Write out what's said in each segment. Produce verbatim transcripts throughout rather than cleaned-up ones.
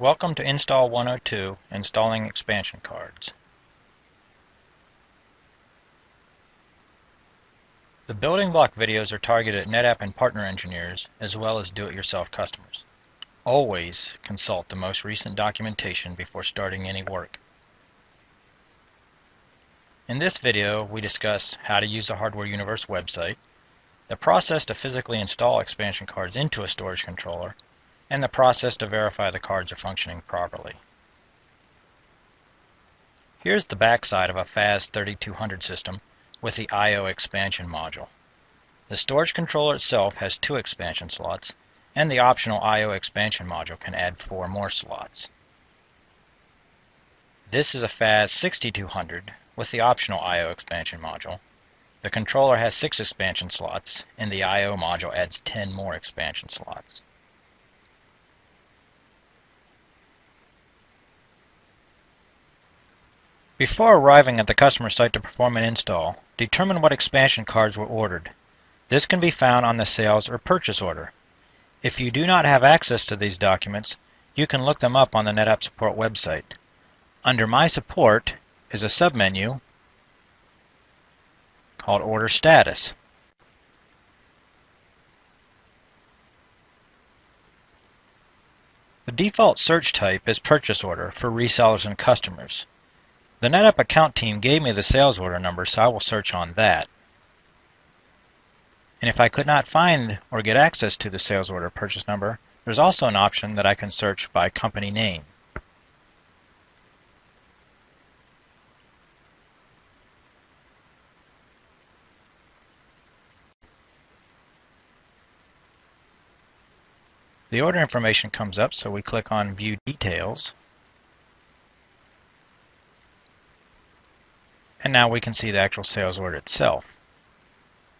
Welcome to Install one oh two, Installing Expansion Cards. The building block videos are targeted at NetApp and partner engineers, as well as do-it-yourself customers. Always consult the most recent documentation before starting any work. In this video, we discuss how to use the Hardware Universe website, the process to physically install expansion cards into a storage controller, and the process to verify the cards are functioning properly. Here's the backside of a F A S thirty-two hundred system with the I O expansion module. The storage controller itself has two expansion slots, and the optional I O expansion module can add four more slots. This is a F A S sixty-two hundred with the optional I O expansion module. The controller has six expansion slots, and the I O module adds ten more expansion slots. Before arriving at the customer site to perform an install, determine what expansion cards were ordered. This can be found on the sales or purchase order. If you do not have access to these documents, you can look them up on the NetApp support website. Under My Support is a submenu called Order Status. The default search type is purchase order for resellers and customers. The NetApp account team gave me the sales order number, so I will search on that. And if I could not find or get access to the sales order purchase number, there's also an option that I can search by company name. The order information comes up, so we click on View Details. And now we can see the actual sales order itself.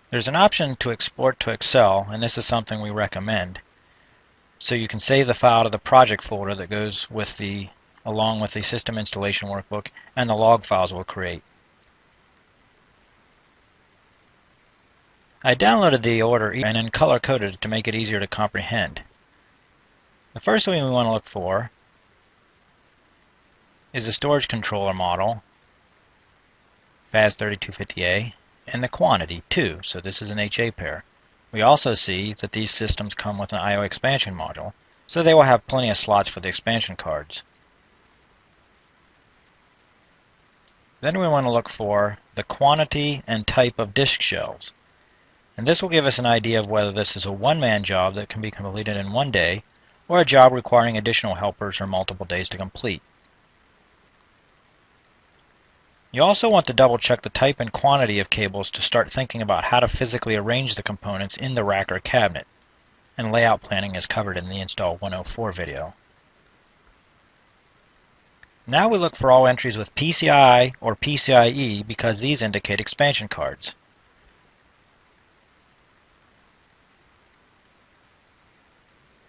There's an option to export to Excel, and this is something we recommend. So you can save the file to the project folder that goes with the, along with the system installation workbook and the log files we'll create. I downloaded the order and then color-coded it to make it easier to comprehend. The first thing we want to look for is the storage controller model, F A S thirty-two fifty A, and the quantity two, so this is an H A pair. We also see that these systems come with an I O expansion module, so they will have plenty of slots for the expansion cards. Then we want to look for the quantity and type of disk shelves. And this will give us an idea of whether this is a one-man job that can be completed in one day, or a job requiring additional helpers or multiple days to complete. You also want to double check the type and quantity of cables to start thinking about how to physically arrange the components in the rack or cabinet, and layout planning is covered in the Install one oh four video. Now we look for all entries with P C I or P C I E because these indicate expansion cards.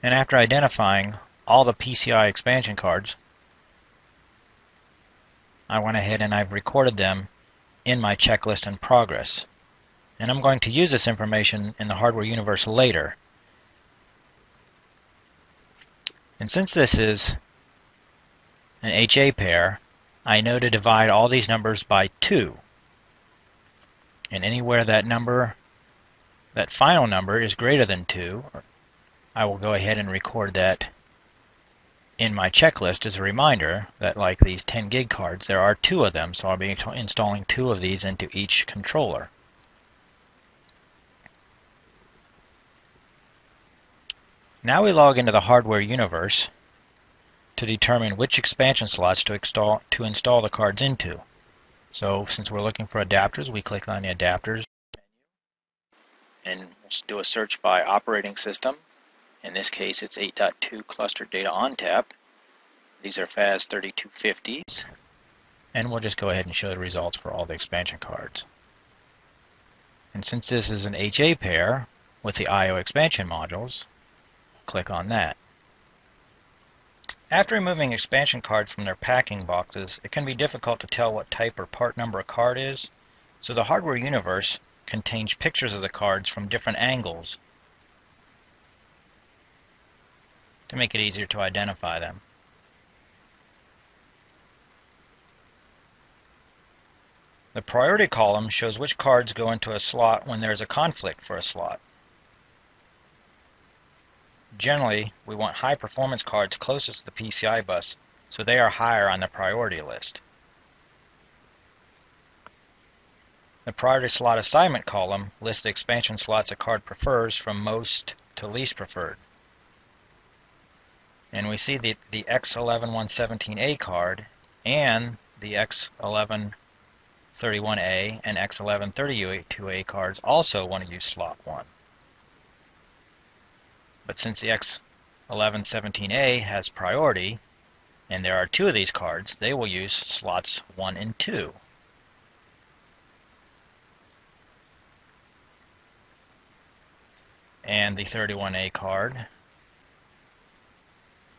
And after identifying all the P C I expansion cards, I went ahead and I've recorded them in my checklist in progress. And I'm going to use this information in the Hardware Universe later. And since this is an H A pair, I know to divide all these numbers by two. And anywhere that number, that final number is greater than two, I will go ahead and record that in my checklist as a reminder that, like these ten gig cards, there are two of them, so I'll be installing two of these into each controller. Now we log into the Hardware Universe to determine which expansion slots to install, to install the cards into. So since we're looking for adapters, we click on the adapters and do a search by operating system. In this case, it's eight point two cluster Data ONTAP. These are F A S thirty-two fifties. And we'll just go ahead and show the results for all the expansion cards. And since this is an H A pair with the I O expansion modules, click on that. After removing expansion cards from their packing boxes, it can be difficult to tell what type or part number a card is. So the Hardware Universe contains pictures of the cards from different angles to make it easier to identify them. The priority column shows which cards go into a slot when there is a conflict for a slot. Generally, we want high-performance cards closest to the P C I bus, so they are higher on the priority list. The priority slot assignment column lists the expansion slots a card prefers from most to least preferred. And we see that the X eleven one seventeen A card and the X eleven thirty-one A and X eleven thirty-two A cards also want to use slot one. But since the X eleven seventeen A has priority, and there are two of these cards, they will use slots one and two. And the thirty-one A card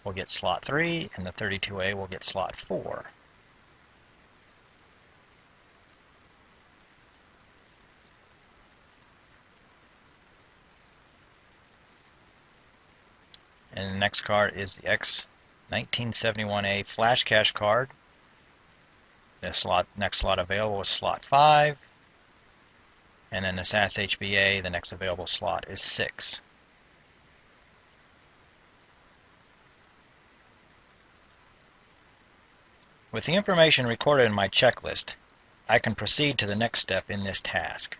will get slot three, and the thirty-two A will get slot four. And the next card is the X nineteen seventy-one A flash cache card. The slot, next slot available is slot five. And then the S A S H B A, the next available slot is six. With the information recorded in my checklist, I can proceed to the next step in this task.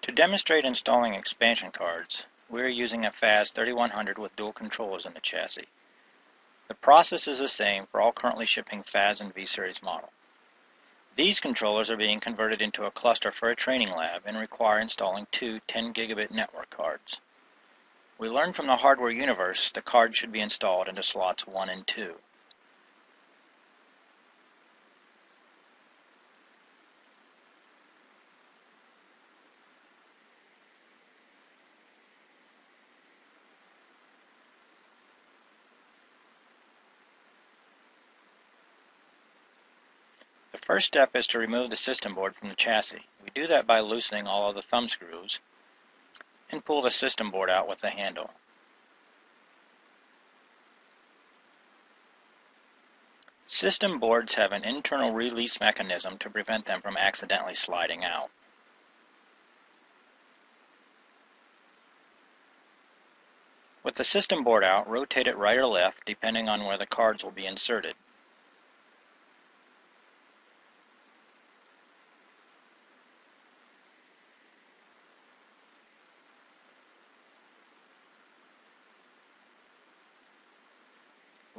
To demonstrate installing expansion cards, we are using a F A S thirty-one hundred with dual controllers in the chassis. The process is the same for all currently shipping F A S and V-Series model. These controllers are being converted into a cluster for a training lab and require installing two ten gigabit network cards. We learned from the Hardware Universe the cards should be installed into slots one and two. The first step is to remove the system board from the chassis. We do that by loosening all of the thumb screws and pull the system board out with the handle. System boards have an internal release mechanism to prevent them from accidentally sliding out. With the system board out, rotate it right or left depending on where the cards will be inserted.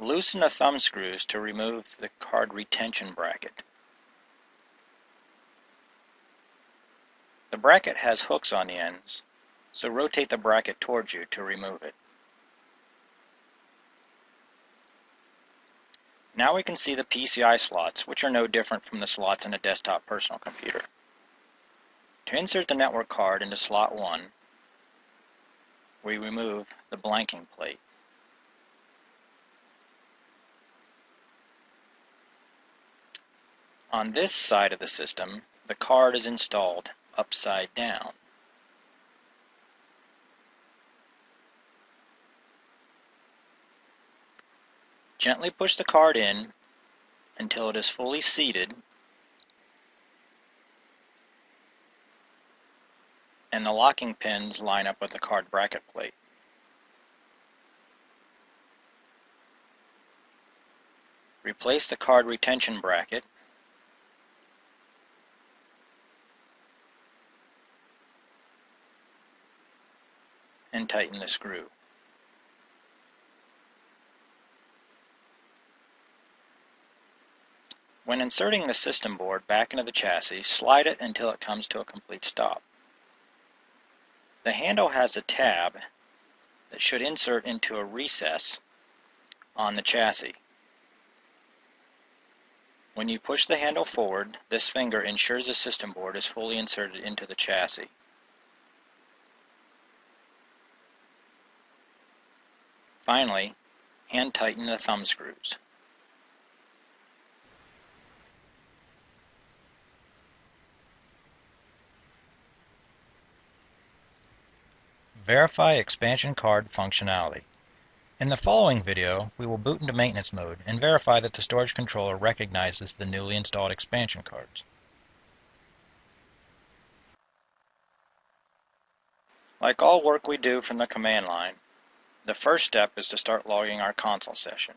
Loosen the thumb screws to remove the card retention bracket. The bracket has hooks on the ends, so rotate the bracket towards you to remove it. Now we can see the P C I slots, which are no different from the slots in a desktop personal computer. To insert the network card into slot one, we remove the blanking plate. On this side of the system, the card is installed upside down. Gently push the card in until it is fully seated and the locking pins line up with the card bracket plate. Replace the card retention bracket and tighten the screw. When inserting the system board back into the chassis, slide it until it comes to a complete stop. The handle has a tab that should insert into a recess on the chassis. When you push the handle forward, this finger ensures the system board is fully inserted into the chassis. Finally, hand tighten the thumb screws. Verify expansion card functionality. In the following video, we will boot into maintenance mode and verify that the storage controller recognizes the newly installed expansion cards. Like all work we do from the command line, the first step is to start logging our console session.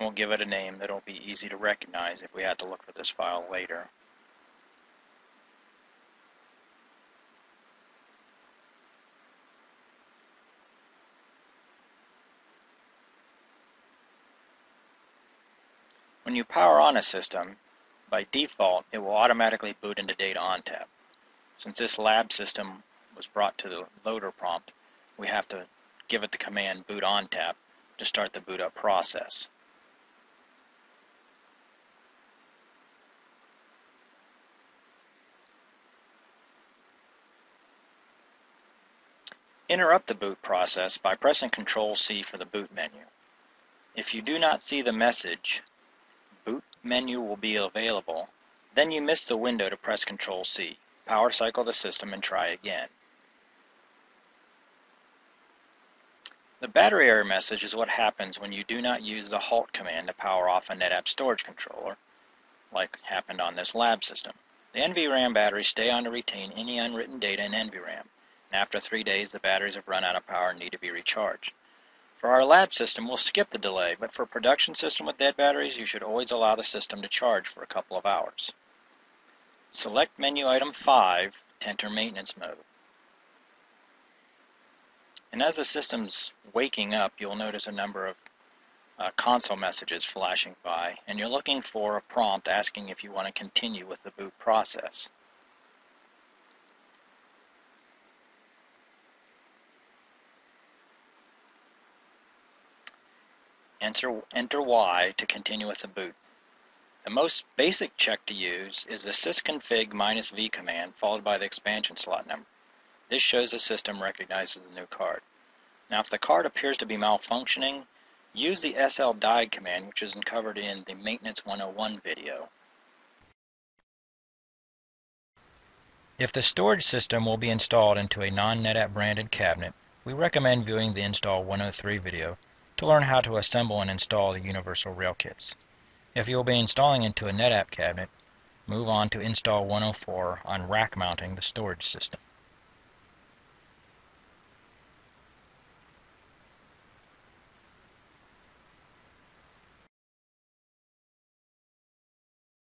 We'll give it a name that will be easy to recognize if we had to look for this file later. When you power on a system, by default, it will automatically boot into Data ONTAP. Since this lab system was brought to the loader prompt, we have to give it the command boot ONTAP to start the boot up process. Interrupt the boot process by pressing control C for the boot menu. If you do not see the message, boot menu will be available, then you miss the window to press control C, power cycle the system, and try again. The battery error message is what happens when you do not use the halt command to power off a NetApp storage controller, like happened on this lab system. The N V RAM batteries stay on to retain any unwritten data in N V RAM, and after three days the batteries have run out of power and need to be recharged. For our lab system, we'll skip the delay, but for a production system with dead batteries, you should always allow the system to charge for a couple of hours. Select menu item five to enter maintenance mode. And as the system's waking up, you'll notice a number of uh, console messages flashing by, and you're looking for a prompt asking if you want to continue with the boot process. Enter, enter Y to continue with the boot. The most basic check to use is the sysconfig minus V command followed by the expansion slot number. This shows the system recognizes the new card. Now if the card appears to be malfunctioning, use the S L D I A G command, which is covered in the Maintenance one oh one video. If the storage system will be installed into a non-NetApp branded cabinet, we recommend viewing the Install one oh three video to learn how to assemble and install the universal rail kits. If you will be installing into a NetApp cabinet, move on to Install one oh four on rack mounting the storage system.